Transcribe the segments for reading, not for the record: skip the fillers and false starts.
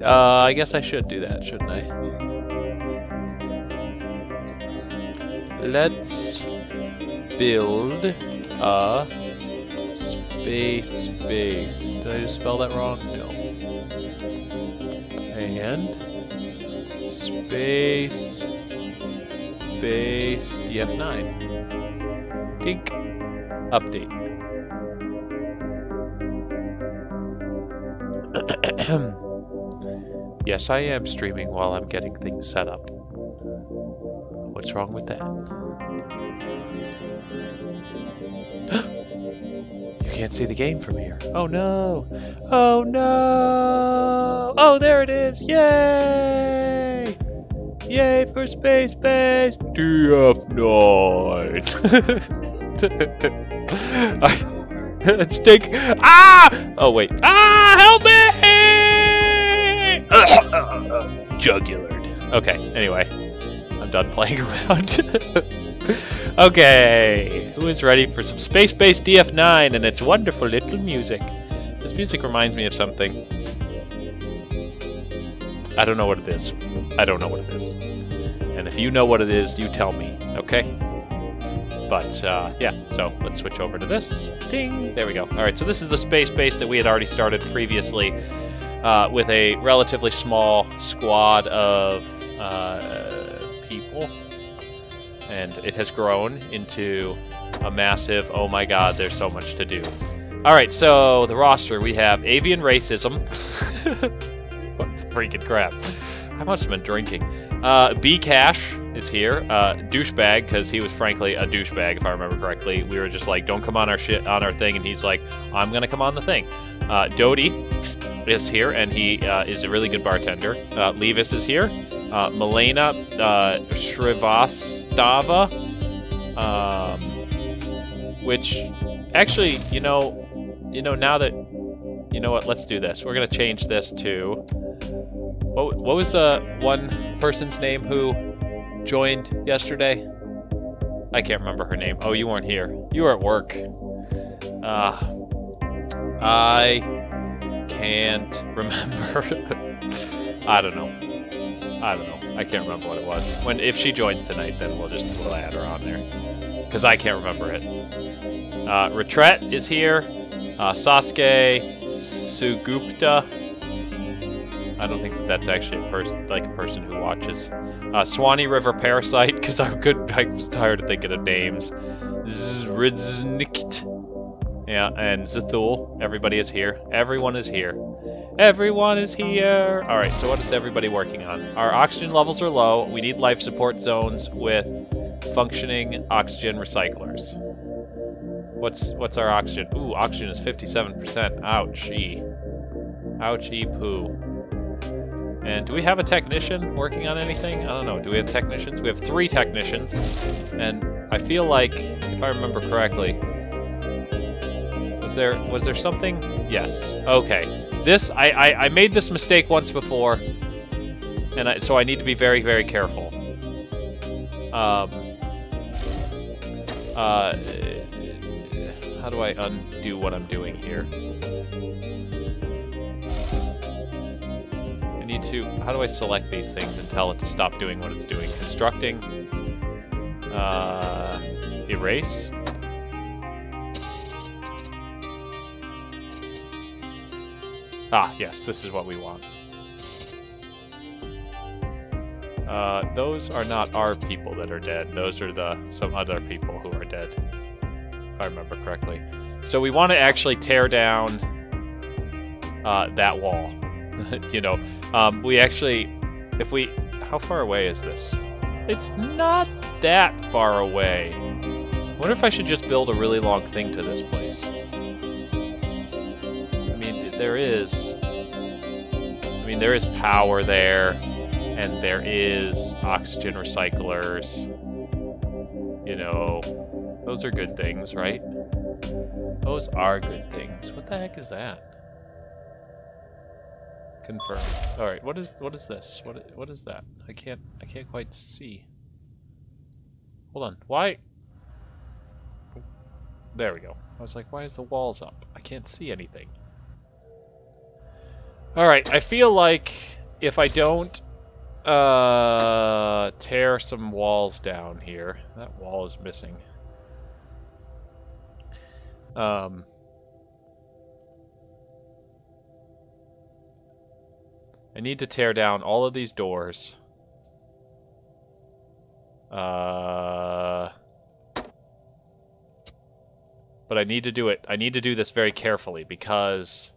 I guess I should do that, shouldn't I? Let's build a space base. Did I just spell that wrong? No. And space base DF9. Tink. Update. Yes, I am streaming while I'm getting things set up. What's wrong with that? You can't see the game from here. Oh no! Oh no! Oh, there it is! Yay! Yay for Space Base DF9! Let's take... Ah! Oh wait. Ah! Help me! Jugulared. Okay, anyway, I'm done playing around. Okay, who is ready for some Space Base DF9 and its wonderful little music? This music reminds me of something. I don't know what it is. I don't know what it is. And if you know what it is, you tell me, okay? But, yeah, so let's switch over to this. Ding! There we go. Alright, so this is the Space Base that we had already started previously. With a relatively small squad of people, and it has grown into a massive, oh my god, there's so much to do. Alright, so the roster, we have avian racism. What the freaking crap. I must have been drinking. B Cash is here, douchebag, because he was frankly a douchebag if I remember correctly. We were just like, don't come on our shit, on our thing, and he's like, I'm gonna come on the thing. Dodie is here, and he is a really good bartender. Levis is here. Milena, Shrivastava, which actually, you know, now that you know what, let's do this. We're gonna change this to what was the one person's name who joined yesterday? I can't remember her name. Oh, you weren't here. You were at work. I can't remember. I don't know. I can't remember what it was. If she joins tonight, then we'll add her on there, because I can't remember it. Retret is here. Sasuke Sugupta. I don't think that's actually a person, like a person who watches. Swanee River Parasite, because I was tired of thinking of names. Zridznikt. Yeah, and Zathul, everybody is here. Everyone is here. Everyone is here! Alright, so what is everybody working on? Our oxygen levels are low. We need life support zones with functioning oxygen recyclers. What's our oxygen? Ooh, oxygen is 57%. Ouchie. Ouchie poo. And do we have a technician working on anything? I don't know. Do we have technicians? We have 3 technicians. And I feel like, if I remember correctly... Was there something? Yes. Okay. This I made this mistake once before, and so I need to be very, very careful. How do I undo what I'm doing here? I need to. How do I select these things and tell it to stop doing what it's doing? Constructing. Erase. Ah, yes, this is what we want. Those are not our people that are dead. Those are some other people who are dead, if I remember correctly. So we want to actually tear down that wall. We actually... How far away is this? It's not that far away. I wonder if I should just build a really long thing to this place. There is mean, there is power there, and there is oxygen recyclers. You know, those are good things, right? Those are good things. What the heck is that? Confirmed. All right, what is this? What is that? I can't quite see. Hold on. Why? There we go. I was like, why is the walls up? I can't see anything. All right, I feel like if I don't tear some walls down here, that wall is missing. I need to tear down all of these doors. But I need to do it. I need to do this very carefully because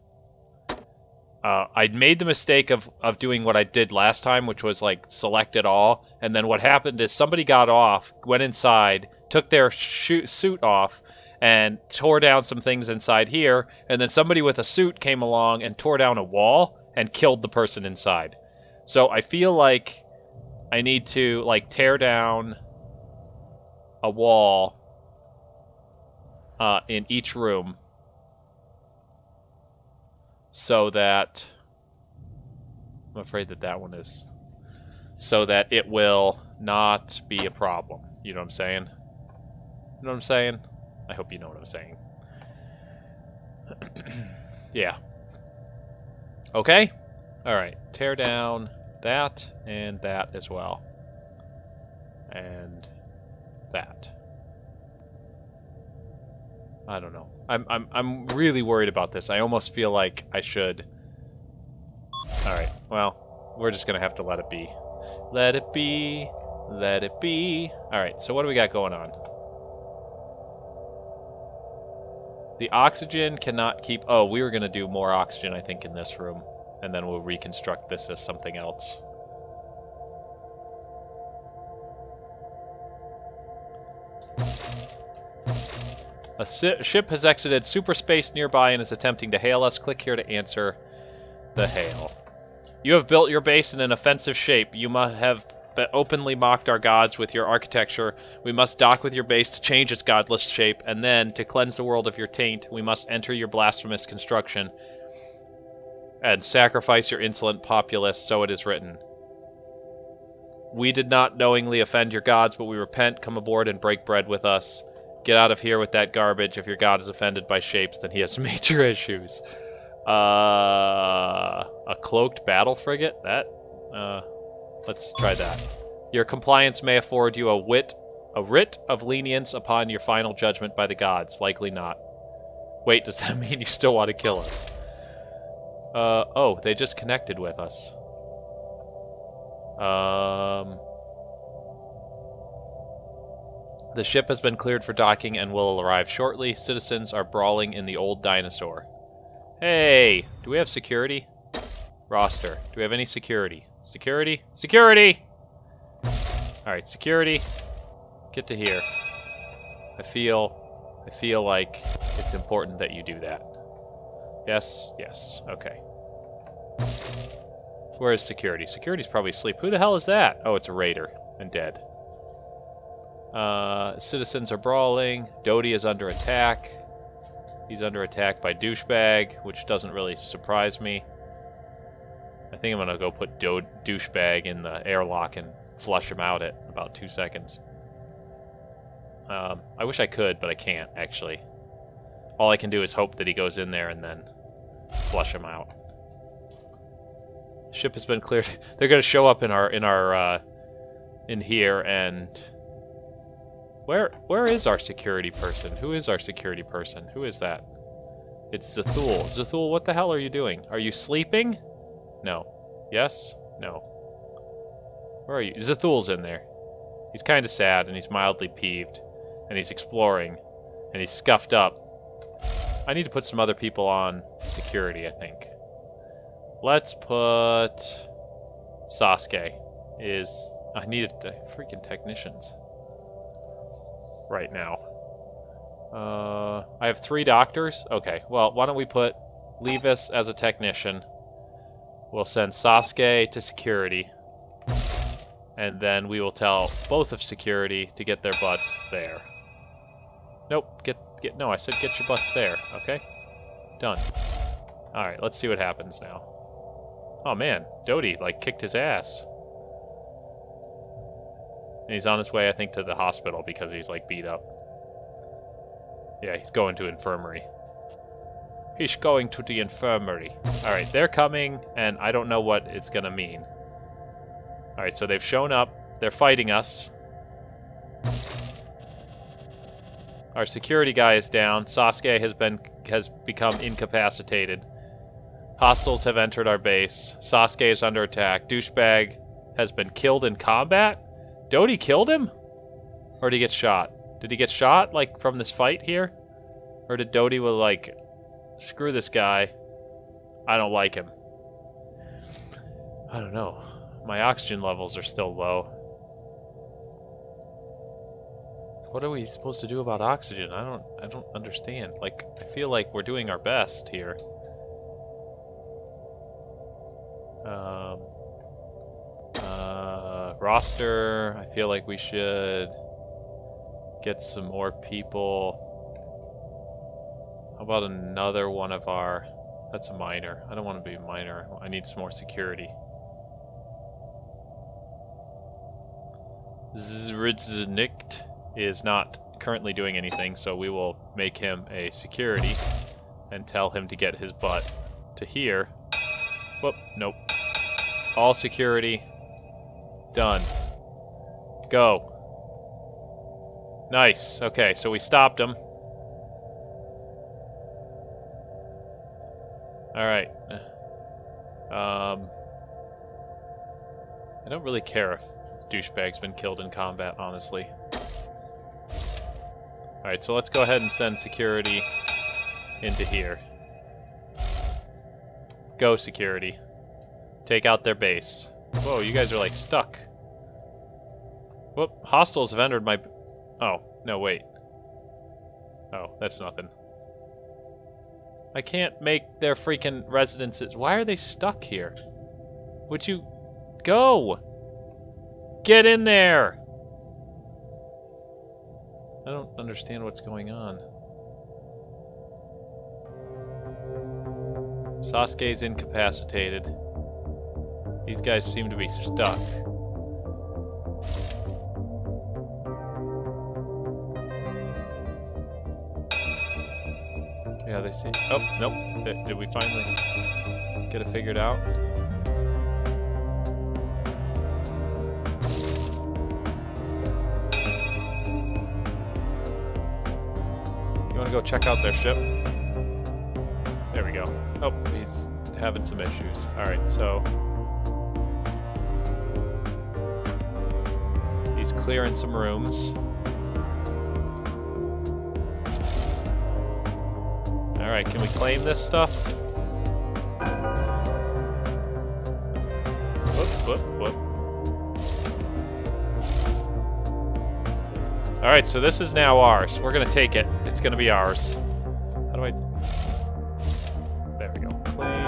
I made the mistake of doing what I did last time, which was like select it all. And then what happened is somebody got off, went inside, took their suit off, and tore down some things inside here. And then somebody with a suit came along and tore down a wall and killed the person inside. So I feel like I need to like tear down a wall in each room, so that I'm afraid that that one is, so that it will not be a problem. You know what I'm saying? You know what I'm saying? I hope you know what I'm saying. Yeah. Okay. All right. Tear down that and that as well, and that. I don't know. I'm really worried about this. I almost feel like I should. All right. Well, we're just gonna have to let it be. Let it be. Let it be. All right. So what do we got going on? The oxygen cannot keep. Oh, we were gonna do more oxygen, I think, in this room, and then we'll reconstruct this as something else. A ship has exited superspace nearby and is attempting to hail us. Click here to answer the hail. You have built your base in an offensive shape. You must have openly mocked our gods with your architecture. We must dock with your base to change its godless shape, and then, to cleanse the world of your taint, we must enter your blasphemous construction and sacrifice your insolent populace, so it is written. We did not knowingly offend your gods, but we repent. Come aboard and break bread with us. Get out of here with that garbage. If your god is offended by shapes, then he has major issues. A cloaked battle frigate? That? Let's try that. Your compliance may afford you a writ of lenience upon your final judgment by the gods. Likely not. Wait, does that mean you still want to kill us? Oh, they just connected with us. The ship has been cleared for docking and will arrive shortly. Citizens are brawling in the old dinosaur. Hey! Do we have security? Roster. Do we have any security? Security? Security! Alright, security. Get to here. I feel like it's important that you do that. Yes, yes, okay. Where is security? Security's probably asleep. Who the hell is that? Oh, it's a raider and dead. Citizens are brawling. Doty is under attack. He's under attack by douchebag, which doesn't really surprise me. I think I'm gonna go put douchebag in the airlock and flush him out at about 2 seconds. I wish I could, but I can't actually. All I can do is hope that he goes in there and then flush him out. Ship has been cleared. They're gonna show up in in here and. Where is our security person? Who is our security person? Who is that? It's Zathul. Zathul, what the hell are you doing? Are you sleeping? No. Yes? No. Where are you? Zathul's in there. He's kind of sad, and he's mildly peeved, and he's exploring, and he's scuffed up. I need to put some other people on security, I think. Let's put... Sasuke is... I needed freaking technicians. Right now. I have 3 doctors? Okay, well, why don't we put Levis as a technician, We'll send Sasuke to security. And then we will tell both of security to get their butts there. Nope, no, I said get your butts there, okay? Done. Alright, let's see what happens now. Oh man, Doty, like, kicked his ass. And he's on his way, I think, to the hospital because he's, like, beat up. Yeah, he's going to infirmary. He's going to the infirmary. Alright, they're coming, and I don't know what it's gonna mean. Alright, so they've shown up. They're fighting us. Our security guy is down. Sasuke has become incapacitated. Hostiles have entered our base. Sasuke is under attack. Douchebag has been killed in combat? Doty killed him? Or did he get shot? Did he get shot, like, from this fight here? Or did Doty, like, screw this guy. I don't like him. I don't know. My oxygen levels are still low. What are we supposed to do about oxygen? I don't understand. Like, I feel like we're doing our best here. Roster, I feel like we should get some more people. How about another one of our... That's a miner. I don't want to be a miner. I need some more security. Zridznikt is not currently doing anything, so we will make him a security and tell him to get his butt to here. Whoop, nope. All security. Done. Go. Nice. Okay, so we stopped him. Alright. I don't really care if douchebag's been killed in combat, honestly. Alright, so let's go ahead and send security into here. Go, security. Take out their base. Whoa, you guys are, like, stuck. Whoop, hostiles have entered my... Oh, no, wait. Oh, that's nothing. I can't make their freaking residences... Why are they stuck here? Would you... Go! Get in there! I don't understand what's going on. Sasuke's incapacitated. These guys seem to be stuck. Yeah, they seem... Oh, nope. Did we finally get it figured out? Go check out their ship. There we go. Oh, he's having some issues. Alright, so he's clearing some rooms. Alright, can we claim this stuff? Whoop, whoop, whoop. Alright, so this is now ours. We're gonna take it. It's gonna be ours. How do I... There we go. Claim.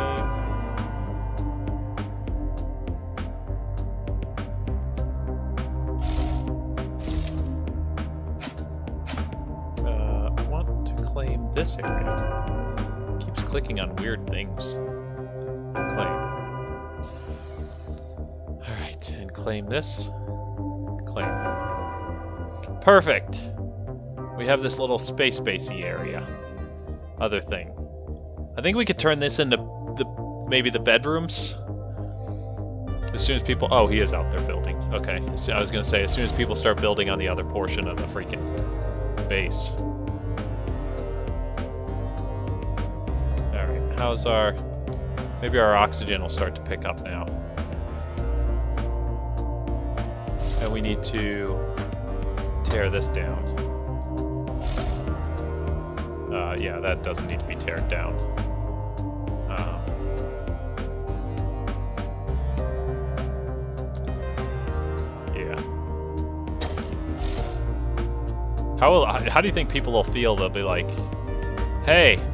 I want to claim this area. It keeps clicking on weird things. Claim. Alright, and claim this. Claim. Perfect! We have this little space basey area. Other thing. I think we could turn this into maybe the bedrooms. As soon as people... Oh, he is out there building. Okay. So I was going to say, as soon as people start building on the other portion of the freaking base. Alright, how's our... Maybe our oxygen will start to pick up now. And we need to tear this down. Yeah, that doesn't need to be teared down. Yeah. How do you think people will feel? They'll be like, hey,